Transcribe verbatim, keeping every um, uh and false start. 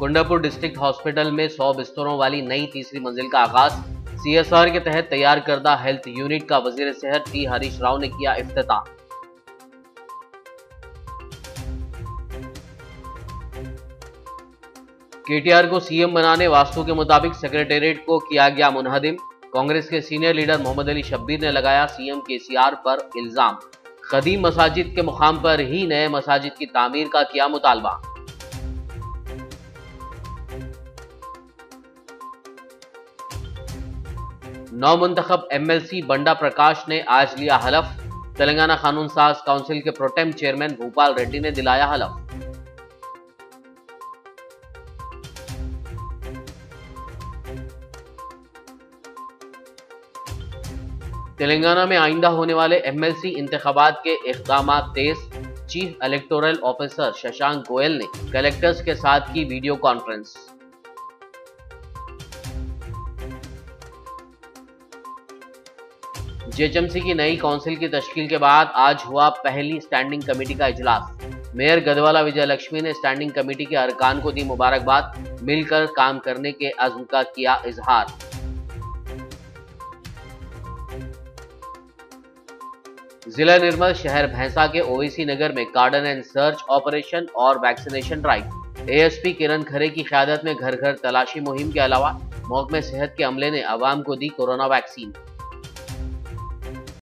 गुंडापुर district hospital में सौ बिस्तरों वाली नई तीसरी मंजिल का आगाज। सी एस आर के तहत तैयार करदा हेल्थ यूनिट का वजीर सेहत टी हरीश राव ने किया इफ्तिताह। केटीआर को सीएम बनाने वास्तु के मुताबिक सेक्रेटेरिएट को किया गया मुनहदिम। कांग्रेस के सीनियर लीडर मोहम्मद अली शब्बीर ने लगाया सीएम केसीआर पर इल्जाम। कदीम मसाजिद के मुकाम पर ही नए मसाजिद की तामीर का किया मुतालबा। नौ मुंतखब एमएलसी बंडा प्रकाश ने आज लिया हलफ। तेलंगाना कानून साज काउंसिल के प्रोटेम चेयरमैन भूपाल रेड्डी ने दिलाया हलफ। तेलंगाना में आइंदा होने वाले एमएलसी इंतखबात के इक़दाम तेज। Chief electoral officer Shashank Goyal ने कलेक्टर्स के साथ की वीडियो कॉन्फ्रेंस। जेएचएमसी की नई काउंसिल की तश्कील के बाद आज हुआ पहली स्टैंडिंग कमेटी का इजलास। मेयर गदवाला विजय लक्ष्मी ने स्टैंडिंग कमेटी के अरकान को दी मुबारकबाद। मिलकर काम करने के अज़्म का किया इजहार। जिला निर्मल शहर भैंसा के ओवीसी नगर में कार्डन एंड सर्च ऑपरेशन और vaccination drive. ASP Kiran Khare की क़यादत में घर घर तलाशी मुहिम के अलावा महकमे सेहत के अमले ने आवाम को दी कोरोना वैक्सीन।